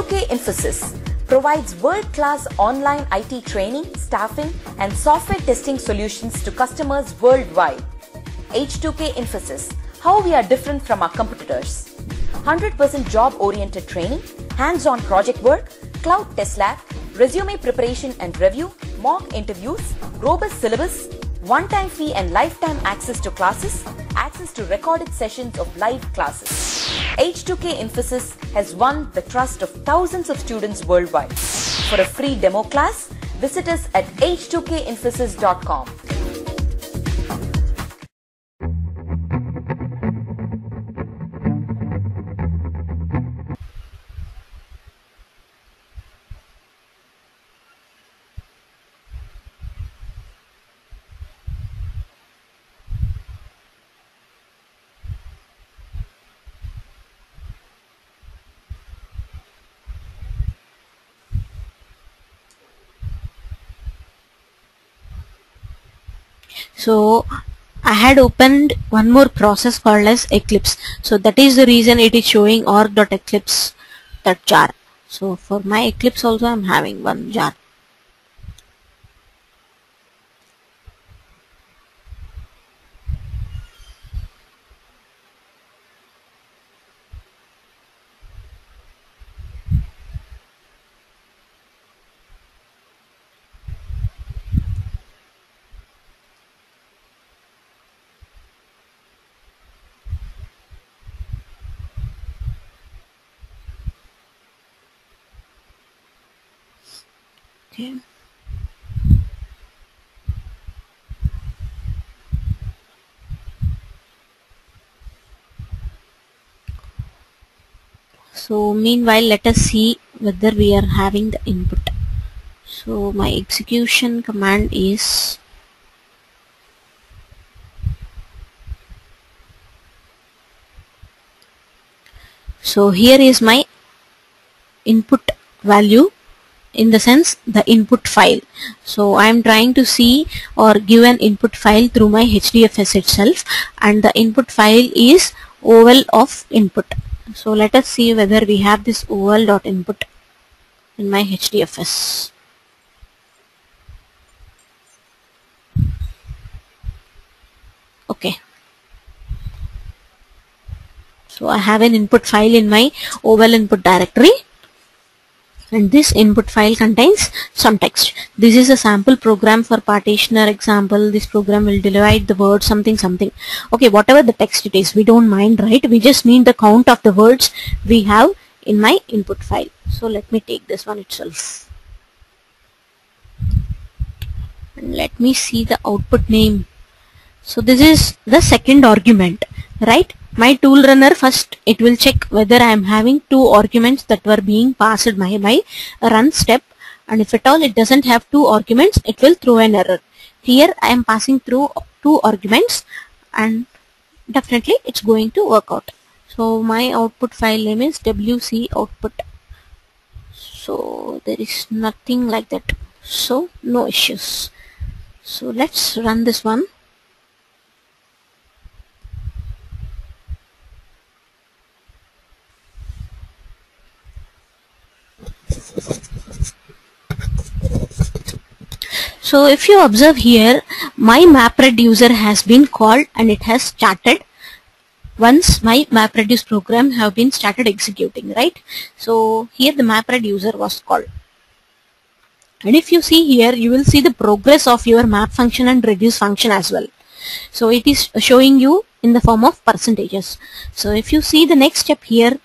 H2K Infosys provides world-class online IT training, staffing, and software testing solutions to customers worldwide. H2K Infosys, how we are different from our competitors. 100% job-oriented training, hands-on project work, cloud test lab, resume preparation and review, mock interviews, robust syllabus, one-time fee and lifetime access to classes, access to recorded sessions of live classes. H2K Infosys has won the trust of thousands of students worldwide. For a free demo class, visit us at h2kinfosys.com. So I had opened one more process called as Eclipse. So that is the reason it is showing org.eclipse.jar. So for my Eclipse also I am having one jar. So meanwhile, let us see whether we are having the input. So my execution command is so here is my input value, in the sense the input file. So I am trying to see or give an input file through my HDFS itself, and the input file is oval of input. So let us see whether we have this oval.input in my HDFS. Okay. So I have an input file in my oval input directory. And this input file contains some text. This is a sample program for partitioner example. This program will divide the word something something. Okay, whatever the text it is, we don't mind, right? We just need the count of the words we have in my input file. So let me take this one itself. And let me see the output name. So this is the second argument, right? My tool runner first, it will check whether I am having two arguments that were being passed by my run step, and if at all it doesn't have two arguments, it will throw an error. Here I am passing through two arguments and definitely it's going to work out. So my output file name is wc output. So there is nothing like that. So no issues. So let's run this one. So if you observe here, my MapReducer has been called and it has started once my MapReduce program have been started executing, right? So here the MapReducer was called. And if you see here, you will see the progress of your map function and reduce function as well. So it is showing you in the form of percentages. So if you see the next step here,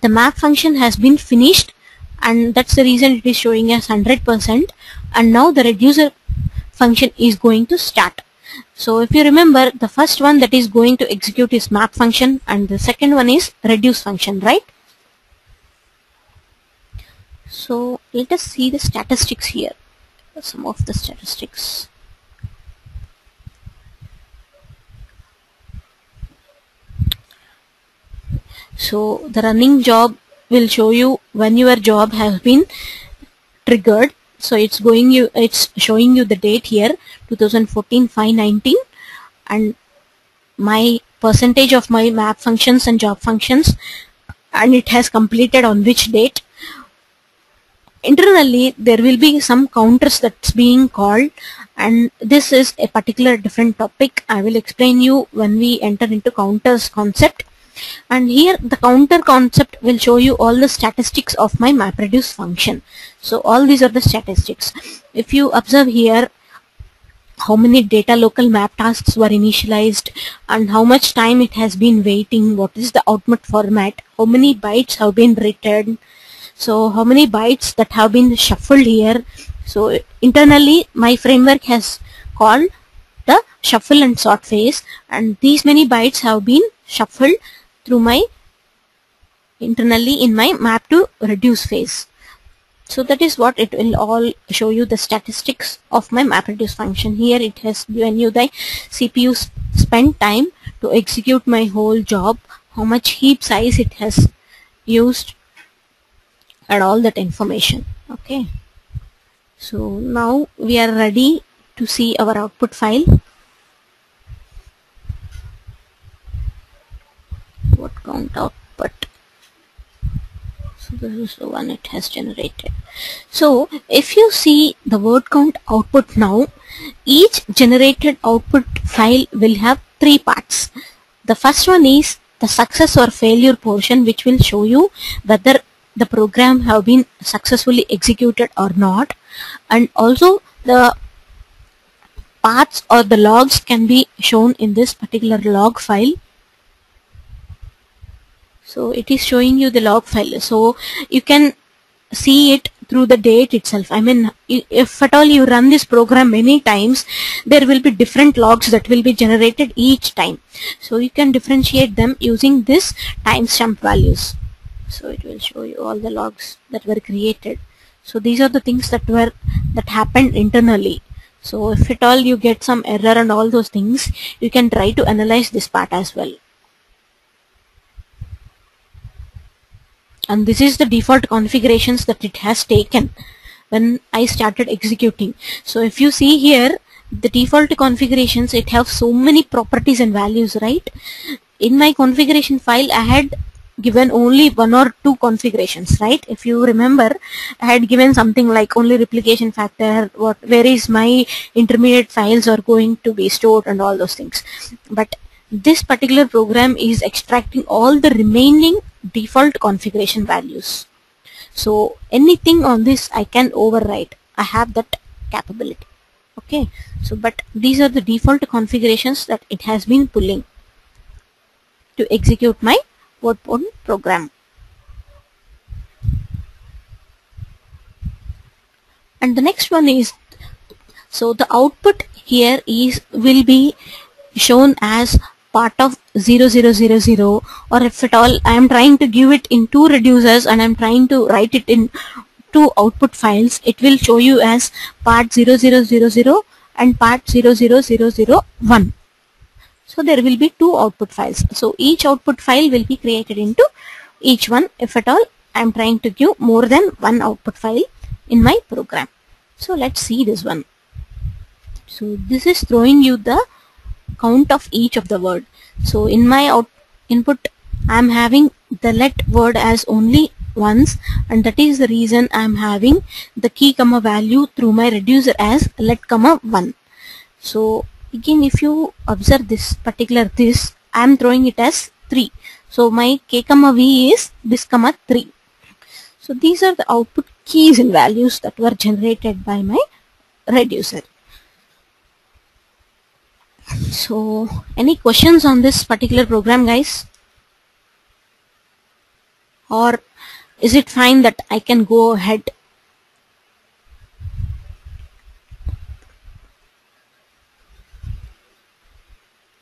the map function has been finished. And that's the reason it is showing as 100%, and now the reducer function is going to start. So if you remember, the first one that is going to execute is map function and the second one is reduce function, right? So let us see the statistics here, some of the statistics. So the running job will show you when your job has been triggered. So it's showing you the date here, 2014-5-19, and my percentage of my map functions and job functions, and it has completed on which date, internally there will be some counters that's being called, and this is a particular different topic. I will explain you when we enter into counters concept. And here the counter concept will show you all the statistics of my MapReduce function. So all these are the statistics. If you observe here, how many data local map tasks were initialized and how much time it has been waiting, what is the output format, how many bytes have been returned, so how many bytes that have been shuffled here. So internally my framework has called the shuffle and sort phase, and these many bytes have been shuffled through my internally in my map to reduce phase. So that is what it will all show you, the statistics of my MapReduce function. Here it has given you the CPU spend time to execute my whole job, how much heap size it has used, and all that information. Okay, so now we are ready to see our output file. What count output? So this is the one it has generated. So if you see the word count output now, each generated output file will have three parts. The first one is the success or failure portion, which will show you whether the program have been successfully executed or not, and also the paths or the logs can be shown in this particular log file. So it is showing you the log file, so you can see it through the date itself. I mean, if at all you run this program many times, there will be different logs that will be generated each time. So you can differentiate them using this timestamp values. So it will show you all the logs that were created. So these are the things that happened internally. So if at all you get some error and all those things, you can try to analyze this part as well. And this is the default configurations that it has taken when I started executing. So if you see here, the default configurations, it have so many properties and values, right? In my configuration file, I had given only one or two configurations, right? If you remember, I had given something like only replication factor, where is my intermediate files are going to be stored and all those things. But this particular program is extracting all the remaining default configuration values. So anything on this I can overwrite. I have that capability. Okay, so but these are the default configurations that it has been pulling to execute my WordPoint program. And the next one is, so the output here will be shown as part of 0000, or if at all I am trying to give it in two reducers and I am trying to write it in two output files, it will show you as part 0000 and part 00001. So there will be two output files. So each output file will be created into each one if at all I am trying to give more than one output file in my program. So let's see this one. So this is throwing you the count of each of the word. So in my input I am having the let word as only once, and that is the reason I am having the key comma value through my reducer as let comma 1. So again, if you observe this particular this, I am throwing it as 3. So my k comma v is this comma 3. So these are the output keys and values that were generated by my reducer. So any questions on this particular program, guys? Or is it fine that I can go ahead?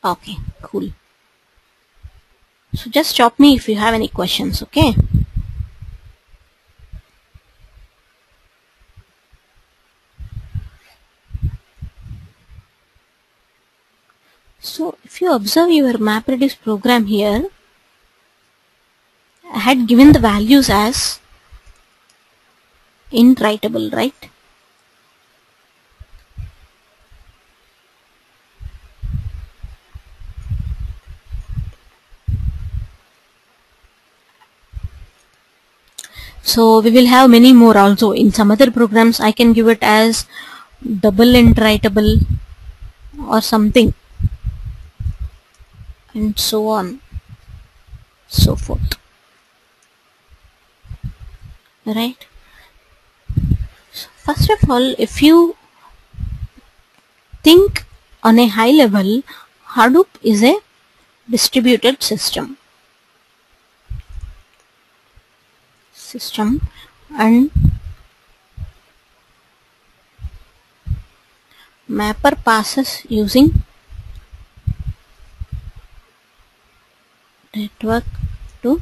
Okay, cool. So just stop me if you have any questions, okay? So if you observe your MapReduce program here, I had given the values as IntWritable, right? So So we will have many more also. In some other programs I can give it as double IntWritable or something, and so on so forth, right? So first of all, if you think on a high level, Hadoop is a distributed system, and mapper passes using network to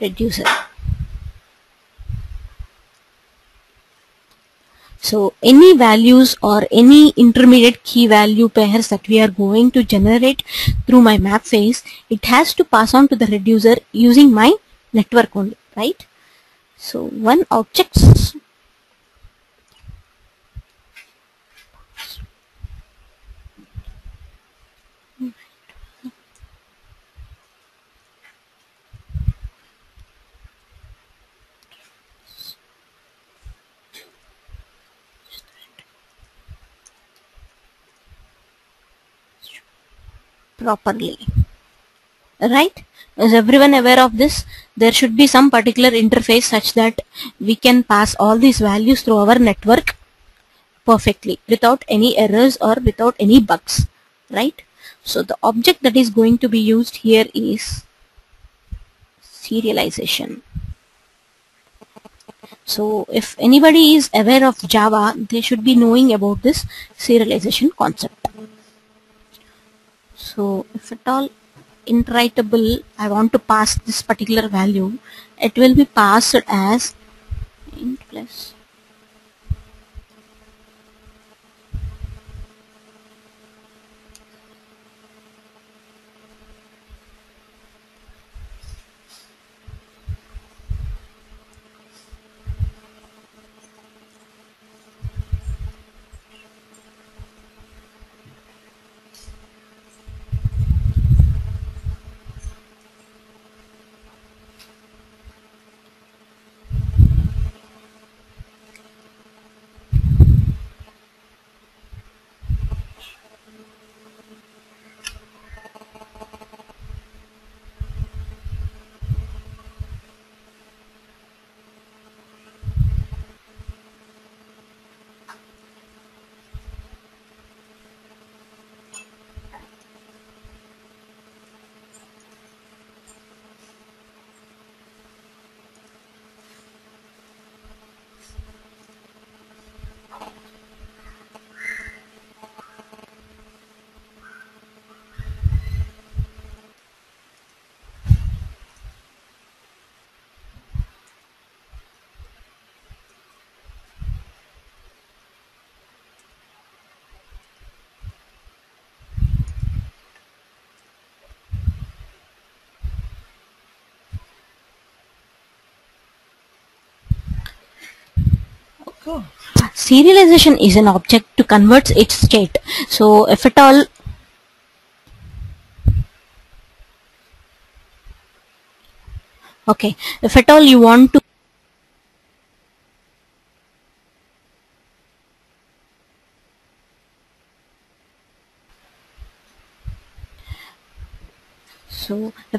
reducer. So any values or any intermediate key value pairs that we are going to generate through my map phase, it has to pass on to the reducer using my network only, right? So one objects properly, right? Is everyone aware of this? There should be some particular interface such that we can pass all these values through our network perfectly without any errors or without any bugs, right? So the object that is going to be used here is serialization. So if anybody is aware of Java, they should be knowing about this serialization concept. So if at all IntWritable, I want to pass this particular value, it will be passed as int plus . Oh. Serialization is an object to convert its state. So if at all you want to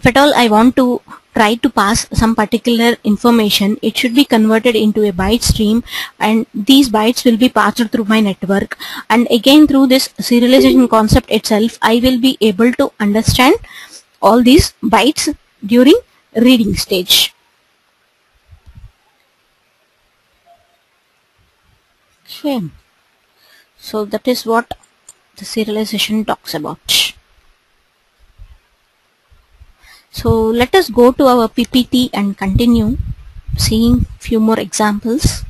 I want to try to pass some particular information, it should be converted into a byte stream, and these bytes will be passed through my network. And again, through this serialization concept itself, I will be able to understand all these bytes during reading stage. Okay, so that is what the serialization talks about. So let us go to our PPT and continue seeing few more examples.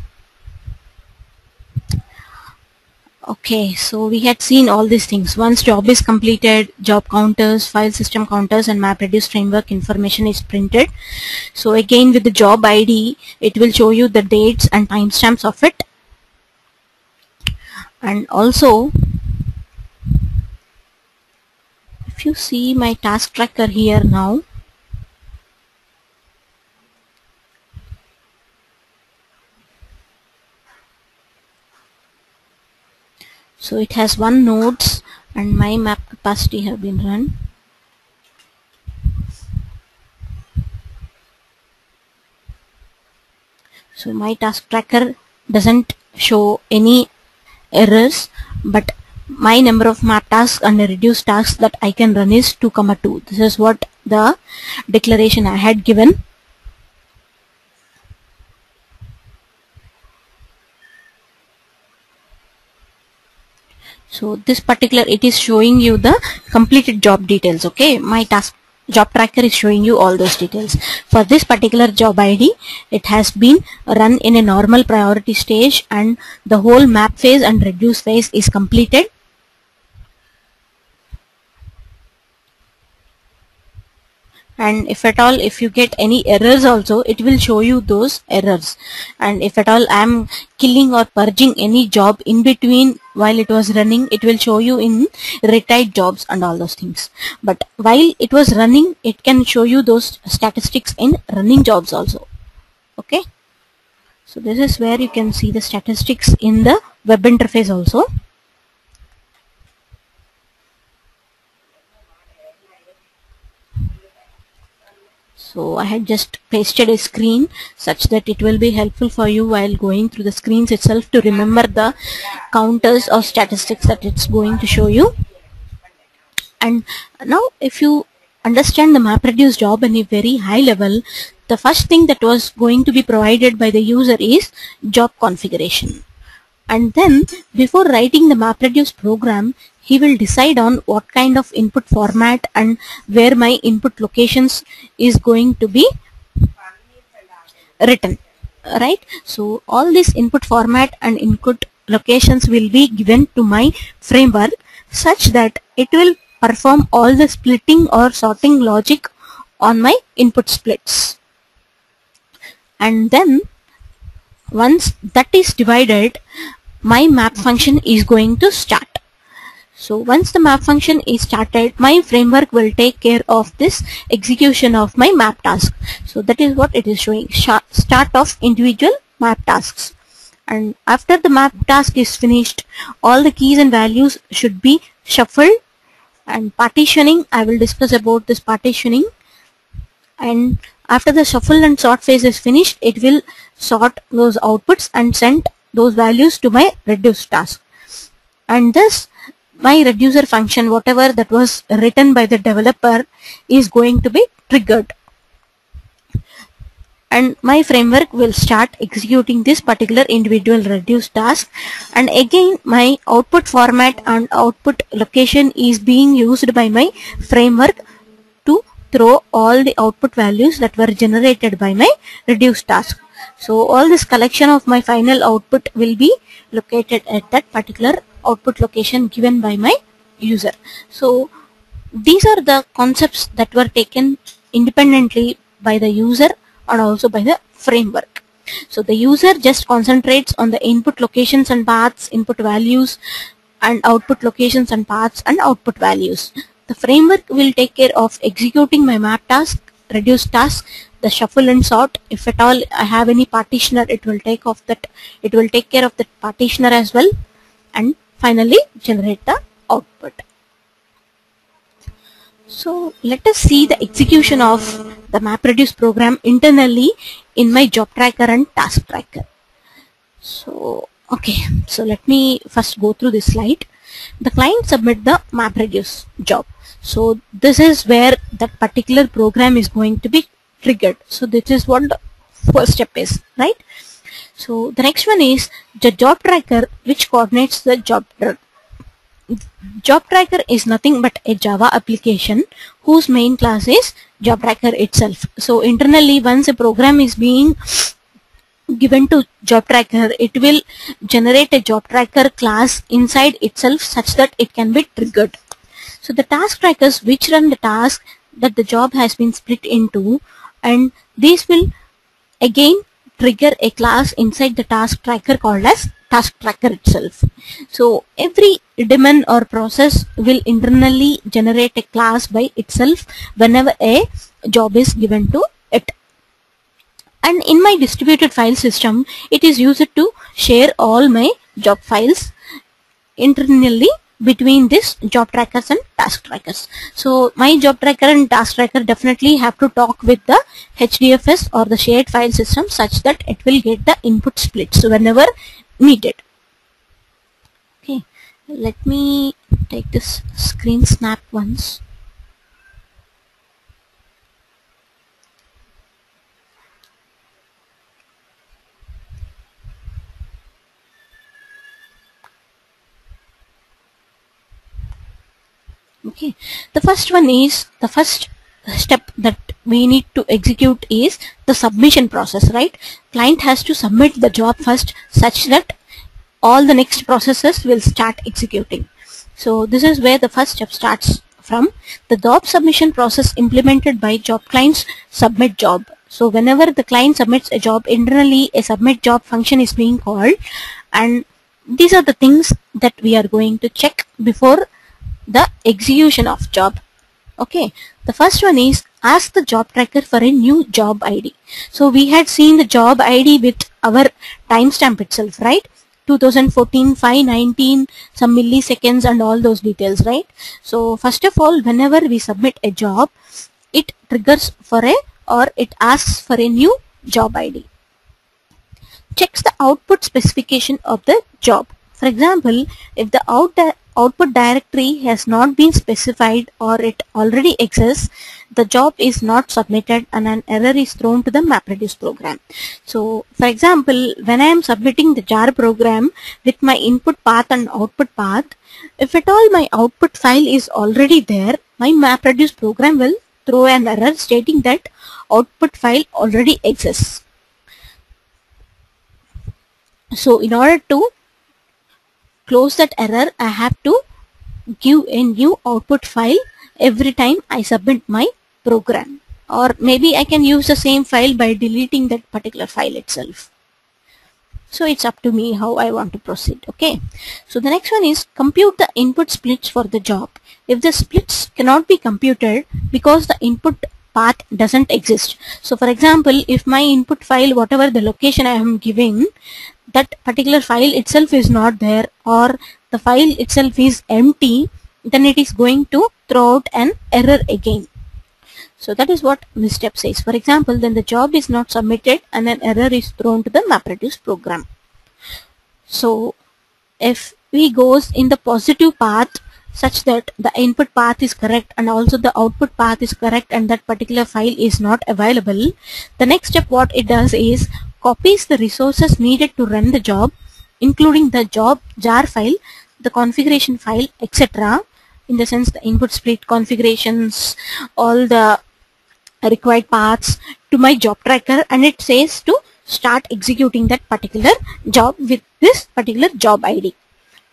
Okay, so we had seen all these things. Once job is completed, job counters, file system counters, and MapReduce framework information is printed. So again, with the job ID, it will show you the dates and timestamps of it. And also, if you see my task tracker here now, So it has one nodes and my map capacity have been run. So my task tracker doesn't show any errors, but my number of map tasks and reduce tasks that I can run is 2,2. This is what the declaration I had given. So this particular, it is showing you the completed job details. Okay, my task job tracker is showing you all those details. For this particular job ID, it has been run in a normal priority stage and the whole map phase and reduce phase is completed. And if at all, if you get any errors also, it will show you those errors. And if at all I am killing or purging any job in between while it was running, it will show you in retired jobs and all those things. But while it was running, it can show you those statistics in running jobs also. Okay. So this is where you can see the statistics in the web interface also. So I had just pasted a screen such that it will be helpful for you while going through the screens itself to remember the counters or statistics that it's going to show you. And now if you understand the MapReduce job in a very high level, the first thing that was going to be provided by the user is job configuration. And then before writing the MapReduce program, he will decide on what kind of input format and where my input locations is going to be written, right? So all this input format and input locations will be given to my framework such that it will perform all the splitting or sorting logic on my input splits. And then once that is divided, my map function is going to start. So once the map function is started, my framework will take care of this execution of my map task. So that is what it is showing, start of individual map tasks. And after the map task is finished, all the keys and values should be shuffled. And partitioning, I will discuss about this partitioning. And after the shuffle and sort phase is finished, it will sort those outputs and send those values to my reduce task. And this my reducer function, whatever that was written by the developer, is going to be triggered. And my framework will start executing this particular individual reduce task. And again, my output format and output location is being used by my framework to throw all the output values that were generated by my reduce task. So all this collection of my final output will be located at that particular output location given by my user. So these are the concepts that were taken independently by the user and also by the framework. So the user just concentrates on the input locations and paths, input values, and output locations and paths and output values. The framework will take care of executing my map task, reduce task, the shuffle and sort. If at all I have any partitioner, it will take off that, it will take care of that partitioner as well, and finally generate the output. So let us see the execution of the MapReduce program internally in my job tracker and task tracker. So okay, so let me first go through this slide. The client submit the MapReduce job. So this is where that particular program is going to be triggered. So this is what the first step is, right? So the next one is the job tracker, which coordinates the job. Job tracker is nothing but a Java application whose main class is job tracker itself. So internally, once a program is being given to job tracker, it will generate a job tracker class inside itself such that it can be triggered. So the task trackers which run the task that the job has been split into, and these will again trigger a class inside the task tracker called as task tracker itself. So every daemon or process will internally generate a class by itself whenever a job is given to it. And in my distributed file system, it is used to share all my job files internally between this job trackers and task trackers. So my job tracker and task tracker definitely have to talk with the HDFS or the shared file system such that it will get the input splits whenever needed. Okay, let me take this screen snap once. Okay, the first one is, the first step that we need to execute is the submission process, right? Client has to submit the job first such that all the next processes will start executing. So this is where the first step starts from. The job submission process implemented by job clients submit job. So whenever the client submits a job, internally a submit job function is being called, and these are the things that we are going to check before the execution of job. Okay, the first one is ask the job tracker for a new job ID. So we had seen the job ID with our timestamp itself, right? 2014, 5, 19, some milliseconds and all those details, right? So first of all, whenever we submit a job, it triggers for a, or it asks for a new job ID. Checks the output specification of the job. For example, if the output directory has not been specified or it already exists, the job is not submitted and an error is thrown to the MapReduce program. So for example, when I am submitting the jar program with my input path and output path, if at all my output file is already there, my MapReduce program will throw an error stating that output file already exists. So in order to close that error, I have to give a new output file every time I submit my program, or maybe I can use the same file by deleting that particular file itself. So it's up to me how I want to proceed. Okay, so the next one is compute the input splits for the job. If the splits cannot be computed because the input path doesn't exist. So for example, if my input file, whatever the location I am giving, that particular file itself is not there, or the file itself is empty, then it is going to throw out an error again. So that is what misstep says. For example, then the job is not submitted and an error is thrown to the MapReduce program. So if we goes in the positive path such that the input path is correct and also the output path is correct and that particular file is not available, the next step what it does is copies the resources needed to run the job, including the job jar file, the configuration file, etc. In the sense, the input split configurations, all the required paths to my job tracker, and it says to start executing that particular job with this particular job ID.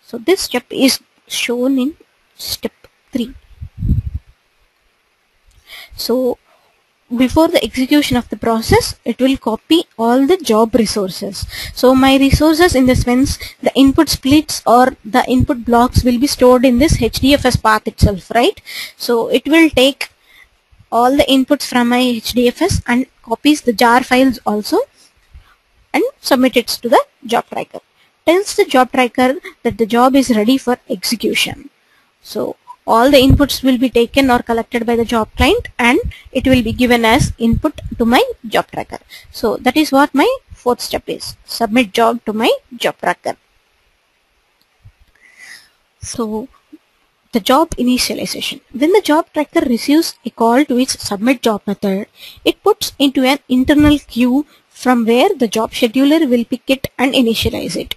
So this step is shown in step 3. So before the execution of the process, it will copy all the job resources. So my resources, in the sense, the input splits or the input blocks, will be stored in this HDFS path itself, right? So it will take all the inputs from my HDFS and copies the jar files also and submit it to the job tracker. Tells the job tracker that the job is ready for execution. So all the inputs will be taken or collected by the job client and it will be given as input to my job tracker. So that is what my fourth step is, submit job to my job tracker. So the job initialization. When the job tracker receives a call to its submit job method, it puts into an internal queue from where the job scheduler will pick it and initialize it.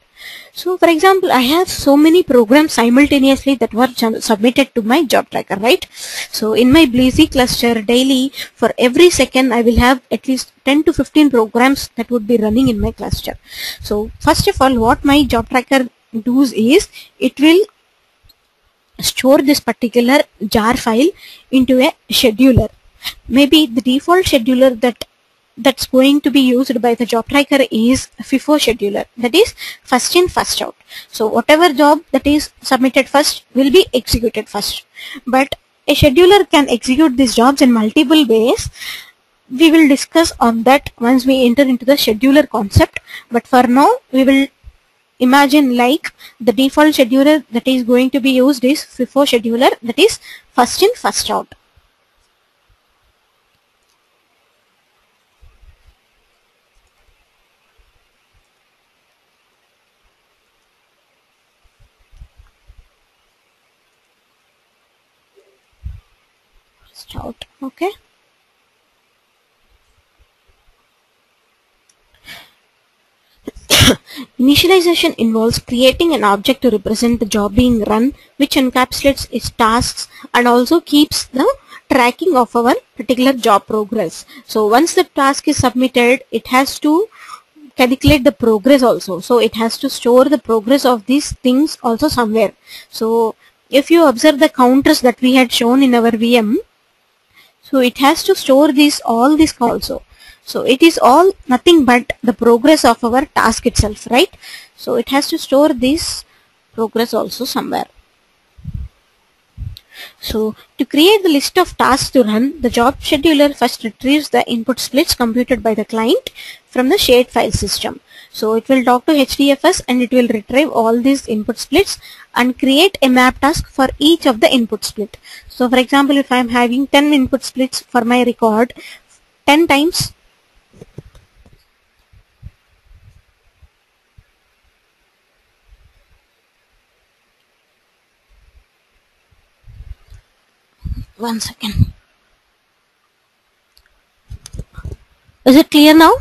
So for example, I have so many programs simultaneously that were submitted to my job tracker, right? So in my Blazee cluster daily, for every second I will have at least 10 to 15 programs that would be running in my cluster. So first of all, what my job tracker does is it will store this particular jar file into a scheduler. Maybe the default scheduler that's going to be used by the job tracker is FIFO scheduler, that is first in first out. So whatever job that is submitted first will be executed first, but a scheduler can execute these jobs in multiple ways. We will discuss on that once we enter into the scheduler concept, but for now we will imagine like the default scheduler that is going to be used is FIFO scheduler, that is first in, first out. Okay, initialization involves creating an object to represent the job being run, which encapsulates its tasks and also keeps the tracking of our particular job progress. So once the task is submitted, it has to calculate the progress also, so it has to store the progress of these things also somewhere. So if you observe the counters that we had shown in our VM, so it has to store these, all this also. So it is all nothing but the progress of our task itself, right? So it has to store this progress also somewhere. So to create the list of tasks to run, the job scheduler first retrieves the input splits computed by the client from the shared file system. So it will talk to HDFS and it will retrieve all these input splits and create a map task for each of the input split. So for example, if I am having 10 input splits for my record, 10 times one second. Is it clear now?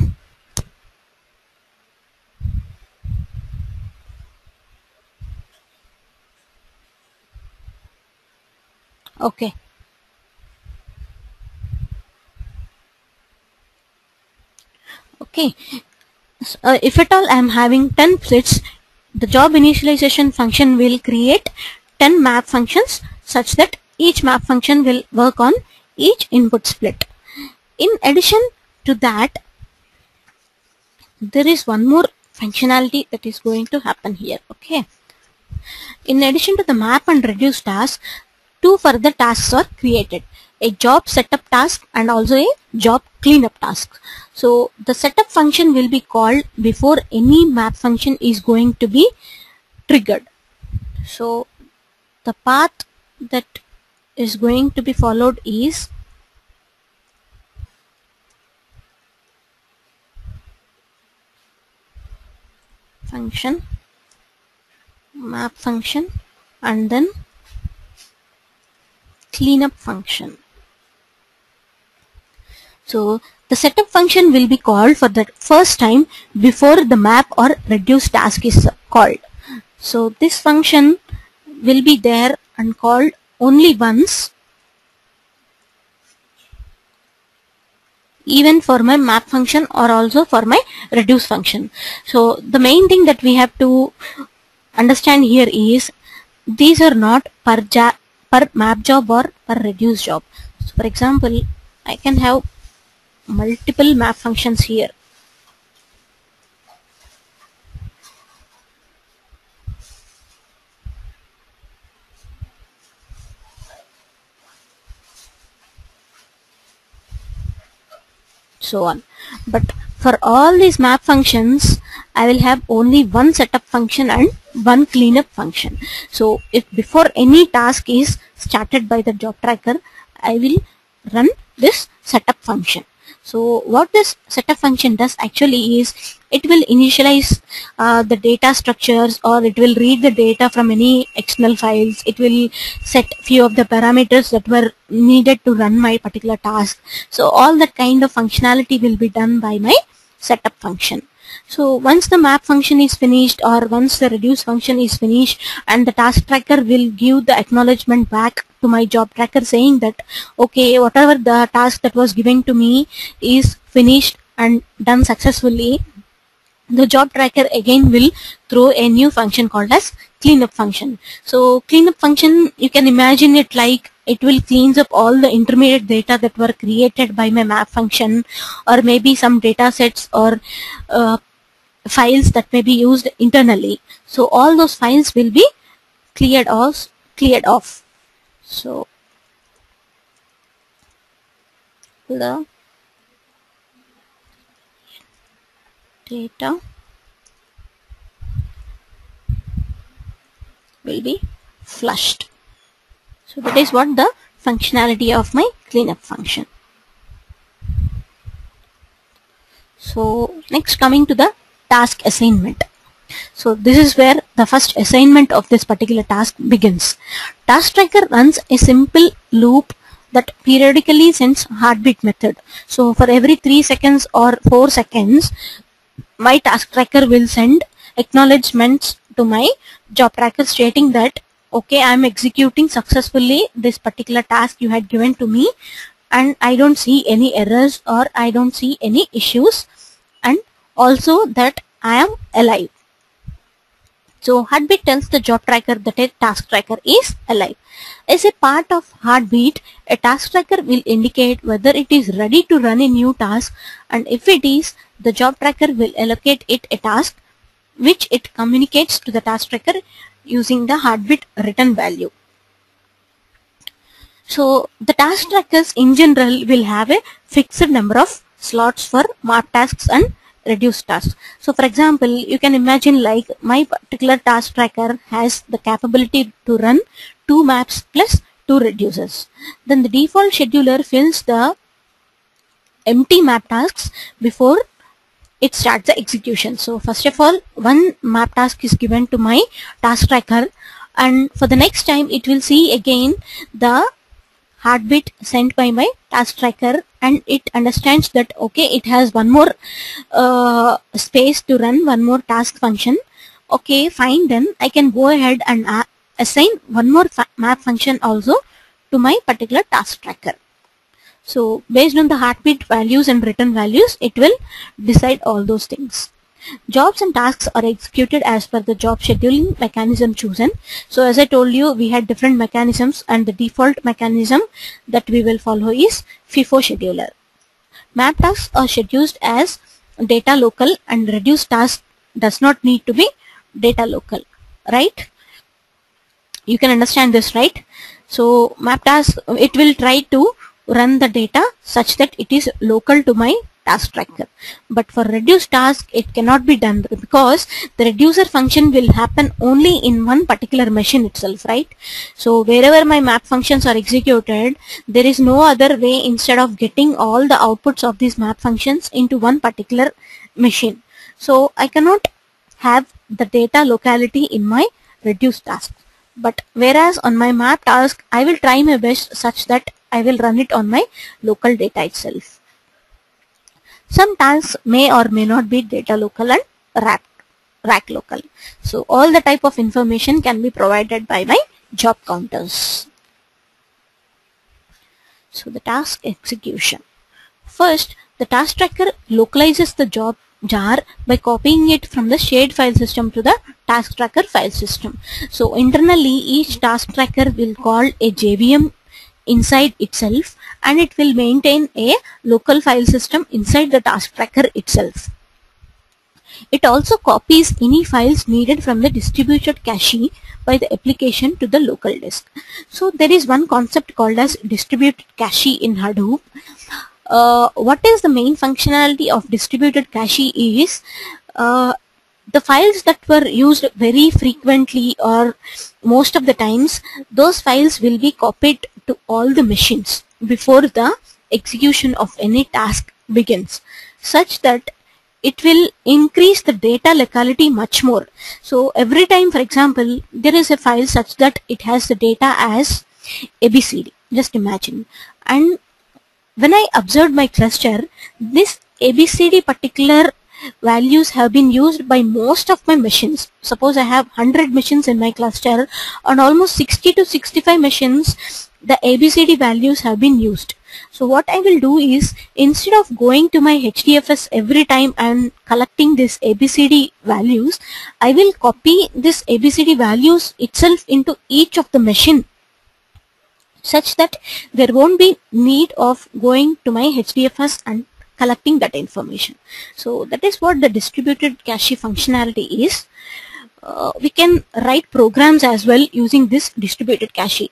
Okay. Okay. So, if at all I am having 10 splits, the job initialization function will create 10 map functions such that each map function will work on each input split. In addition to that, there is one more functionality that is going to happen here. Okay. In addition to the map and reduce task, two further tasks are created, a job setup task and also a job cleanup task. So the setup function will be called before any map function is going to be triggered. So the path that is going to be followed is function, map function, and then cleanup function. So the setup function will be called for the first time before the map or reduce task is called. So this function will be there and called only once, even for my map function or also for my reduce function. So the main thing that we have to understand here is these are not per map job or per reduce job. So for example, I can have multiple map functions here. So on, but for all these map functions I will have only one setup function and one cleanup function. So if before any task is started by the job tracker, I will run this setup function. So what this setup function does actually is it will initialize the data structures, or it will read the data from any external files. It will set few of the parameters that were needed to run my particular task. So all that kind of functionality will be done by my setup function. So once the map function is finished or once the reduce function is finished, and the task tracker will give the acknowledgement back to my job tracker saying that okay, whatever the task that was given to me is finished and done successfully, the job tracker again will throw a new function called as cleanup function. So cleanup function, you can imagine it like it will cleans up all the intermediate data that were created by my map function, or maybe some data sets or files that may be used internally. So all those files will be cleared off. So the data will be flushed. So that is what the functionality of my cleanup function. So next, coming to the task assignment. So this is where the first assignment of this particular task begins. Task tracker runs a simple loop that periodically sends heartbeat method. So for every 3 seconds or 4 seconds, my task tracker will send acknowledgements to my job tracker stating that, okay, I am executing successfully this particular task you had given to me, and I don't see any errors or I don't see any issues, and also that I am alive. So heartbeat tells the job tracker that a task tracker is alive. As a part of heartbeat, a task tracker will indicate whether it is ready to run a new task, and if it is, the job tracker will allocate it a task which it communicates to the task tracker using the heartbeat return value. So the task trackers in general will have a fixed number of slots for marked tasks and reduced tasks. So for example, you can imagine like my particular task tracker has the capability to run 2 maps plus 2 reducers. Then the default scheduler fills the empty map tasks before it starts the execution. So first of all, 1 map task is given to my task tracker, and for the next time it will see again the heartbeat sent by my task tracker, and it understands that okay, it has one more space to run one more task function. Okay, fine, then I can go ahead and assign one more map function also to my particular task tracker. So based on the heartbeat values and return values, it will decide all those things. Jobs and tasks are executed as per the job scheduling mechanism chosen. So as I told you, we had different mechanisms, and the default mechanism that we will follow is FIFO scheduler. Map tasks are scheduled as data local, and reduced task does not need to be data local, right? You can understand this, right? So map task, it will try to run the data such that it is local to my task tracker. But for reduced task, it cannot be done because the reducer function will happen only in one particular machine itself, right? So wherever my map functions are executed, there is no other way instead of getting all the outputs of these map functions into one particular machine. So I cannot have the data locality in my reduced task. But whereas on my map task, I will try my best such that I will run it on my local data itself. Some tasks may or may not be data local and rack local. So all the type of information can be provided by my job counters. So the task execution. First, the task tracker localizes the job jar by copying it from the shared file system to the task tracker file system. So internally, each task tracker will call a JVM inside itself, and it will maintain a local file system inside the task tracker itself. It also copies any files needed from the distributed cache by the application to the local disk. So there is one concept called as distributed cache in Hadoop. What is the main functionality of distributed cache is the files that were used very frequently or most of the times, those files will be copied to all the machines before the execution of any task begins, such that it will increase the data locality much more. So every time, for example, there is a file such that it has the data as ABCD, just imagine, and when I observed my cluster, this ABCD particular values have been used by most of my machines. Suppose I have 100 machines in my cluster, on almost 60 to 65 machines, the ABCD values have been used. So what I will do is, instead of going to my HDFS every time and collecting this ABCD values, I will copy this ABCD values itself into each of the machine, such that there won't be need of going to my HDFS and collecting that information. So that is what the distributed cache functionality is. We can write programs as well using this distributed cache.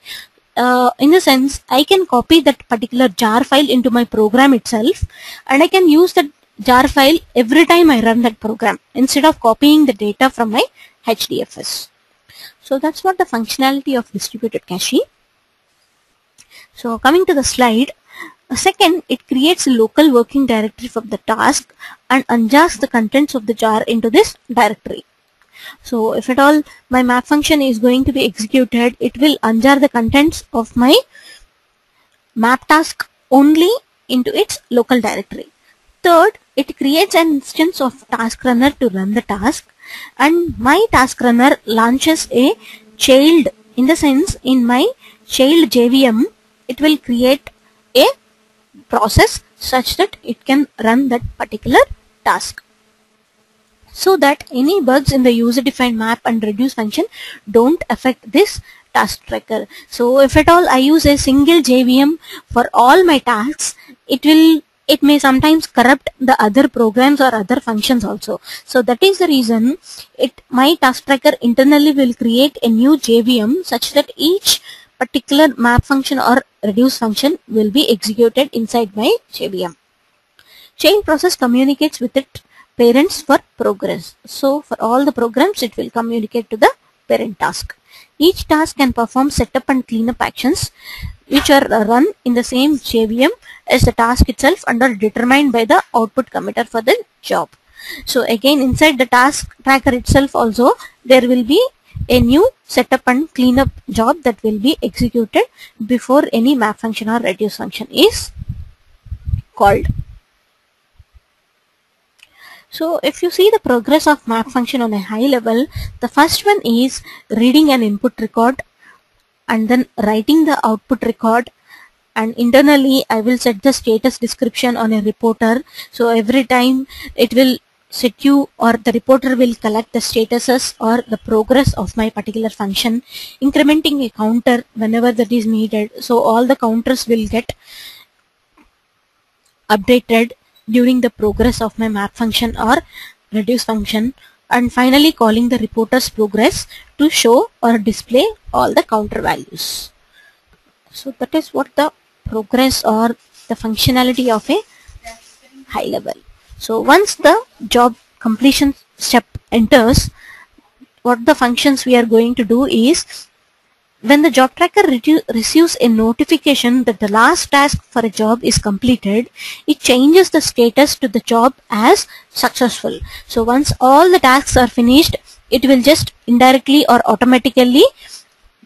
In the sense, I can copy that particular jar file into my program itself, and I can use that jar file every time I run that program instead of copying the data from my HDFS. So that's what the functionality of distributed caching. So coming to the slide, second, it creates a local working directory for the task and unjars the contents of the jar into this directory. So if at all my map function is going to be executed, it will unjar the contents of my map task only into its local directory. Third, it creates an instance of task runner to run the task, and my task runner launches a child. In the sense, in my child JVM, it will create a process such that it can run that particular task, so that any bugs in the user-defined map and reduce function don't affect this task tracker. So if at all I use a single JVM for all my tasks, it may sometimes corrupt the other programs or other functions also. So that is the reason my task tracker internally will create a new JVM such that each particular map function or reduce function will be executed inside my JVM. Child process communicates with its parents for progress. So for all the programs, it will communicate to the parent task. Each task can perform setup and cleanup actions which are run in the same JVM as the task itself and are determined by the output committer for the job. So again, inside the task tracker itself also, there will be a new setup and cleanup job that will be executed before any map function or reduce function is called. So if you see the progress of map function on a high level, the first one is reading an input record and then writing the output record, and internally I will set the status description on a reporter. So every time it will set you, or the reporter will collect the statuses or the progress of my particular function, incrementing a counter whenever that is needed. So all the counters will get updated during the progress of my map function or reduce function, and finally calling the reporter's progress to show or display all the counter values. So that is what the progress or the functionality of a high level. So once the job completion step enters, what the functions we are going to do is, when the job tracker receives a notification that the last task for a job is completed, it changes the status to the job as successful. So once all the tasks are finished, it will just indirectly or automatically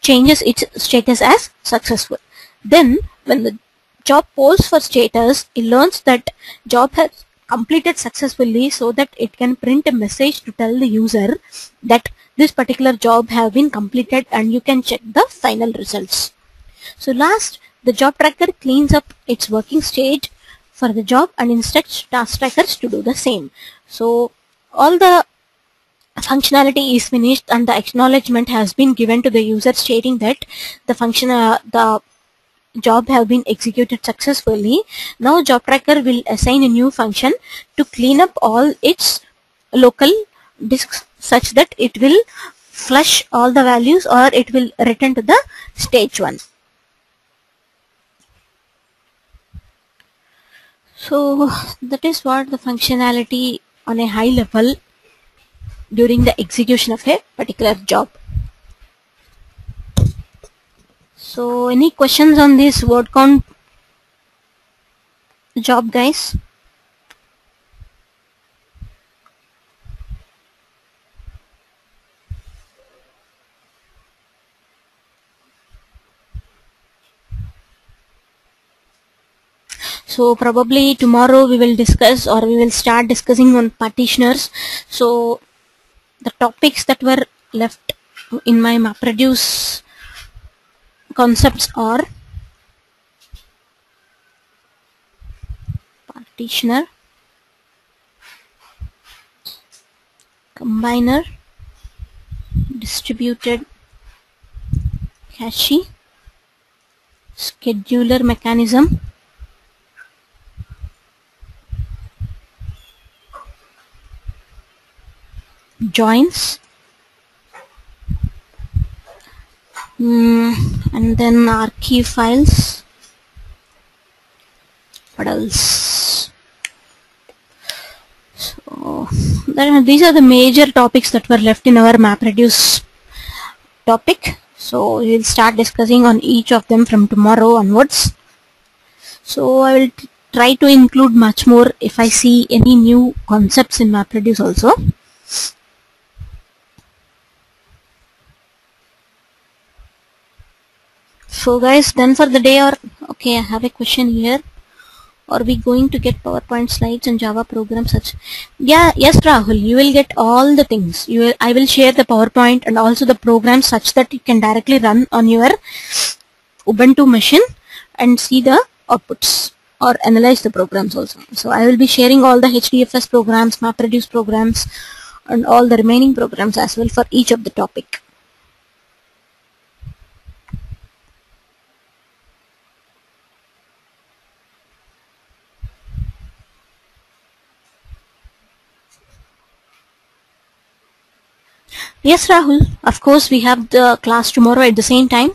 changes its status as successful. Then when the job posts for status, it learns that job has completed successfully, so that it can print a message to tell the user that this particular job have been completed and you can check the final results. So last, the job tracker cleans up its working stage for the job and instructs task trackers to do the same. So all the functionality is finished and the acknowledgement has been given to the user stating that the job have been executed successfully. Now job tracker will assign a new function to clean up all its local disks such that it will flush all the values, or it will return to the stage 1. So that is what the functionality on a high level during the execution of a particular job. So any questions on this word count job, guys? So probably tomorrow we will discuss, or we will start discussing on partitioners. So the topics that were left in my MapReduce concepts are partitioner, combiner, distributed cache, scheduler mechanism, joins, and then archive files. What else? So these are the major topics that were left in our MapReduce topic. So we will start discussing on each of them from tomorrow onwards. So I will try to include much more if I see any new concepts in MapReduce also. So guys, done for the day? Or okay, I have a question here. Are we going to get PowerPoint slides and Java program such? Yeah, yes Rahul, you will get all the things. You will, I will share the PowerPoint and also the program such that you can directly run on your Ubuntu machine and see the outputs or analyze the programs also. So I will be sharing all the HDFS programs, MapReduce programs and all the remaining programs as well for each of the topic. Yes Rahul, of course we have the class tomorrow at the same time.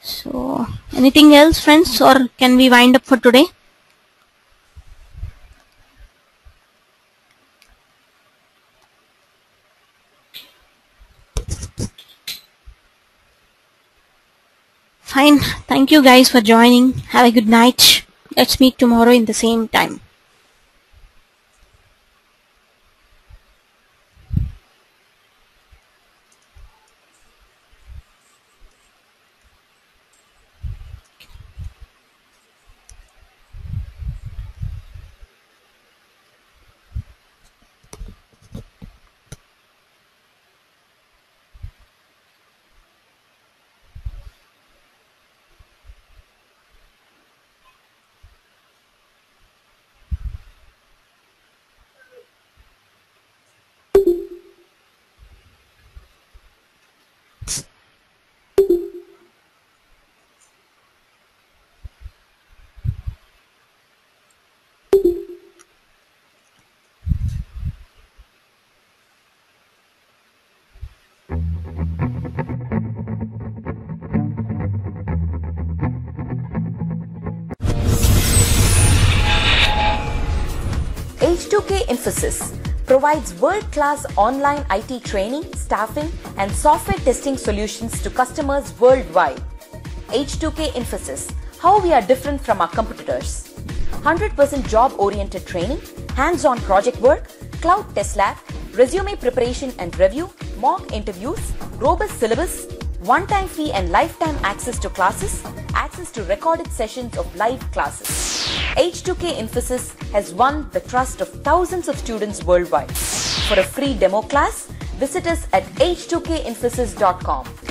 So anything else friends, or can we wind up for today? Fine, thank you guys for joining. Have a good night. Let's meet tomorrow in the same time. H2K Infosys provides world-class online IT training, staffing and software testing solutions to customers worldwide. H2K Infosys, how we are different from our competitors. 100% job-oriented training, hands-on project work, cloud test lab, resume preparation and review, mock interviews, robust syllabus, one-time fee and lifetime access to classes, access to recorded sessions of live classes. H2K Infosys has won the trust of thousands of students worldwide. For a free demo class, visit us at h2kinfosys.com.